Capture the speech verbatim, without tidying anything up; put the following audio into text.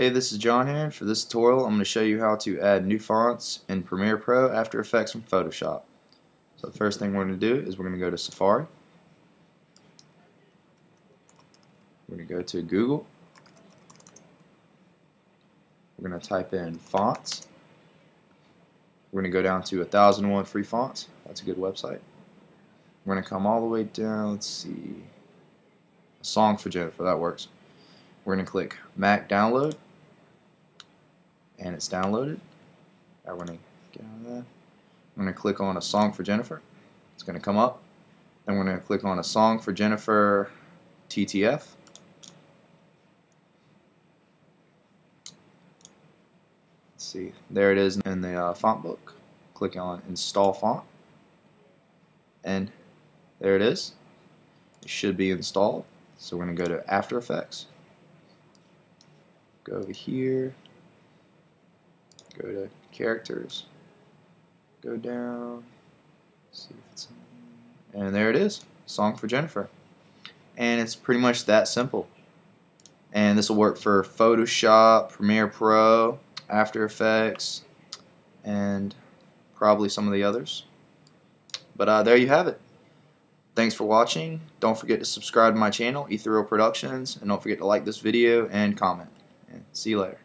Hey, this is John here. For this tutorial, I'm going to show you how to add new fonts in Premiere Pro, After Effects, and Photoshop. So the first thing we're going to do is we're going to go to Safari. We're going to go to Google. We're going to type in fonts. We're going to go down to one thousand one Free Fonts. That's a good website. We're going to come all the way down, let's see, Song for Jennifer, that works. We're going to click Mac Download, and it's downloaded. Now we're going to get out of that. I'm going to click on A Song for Jennifer. It's going to come up. Then we're going to click on A Song for Jennifer T T F. Let's see, there it is in the uh, font book. Click on Install Font, and there it is. It should be installed. So we're going to go to After Effects. Go over here, go to characters, go down, see if it's in, and there it is, Song for Jennifer. And it's pretty much that simple. And this will work for Photoshop, Premiere Pro, After Effects, and probably some of the others. But uh, there you have it. Thanks for watching. Don't forget to subscribe to my channel, Ethereel Productions, and don't forget to like this video and comment. See you later.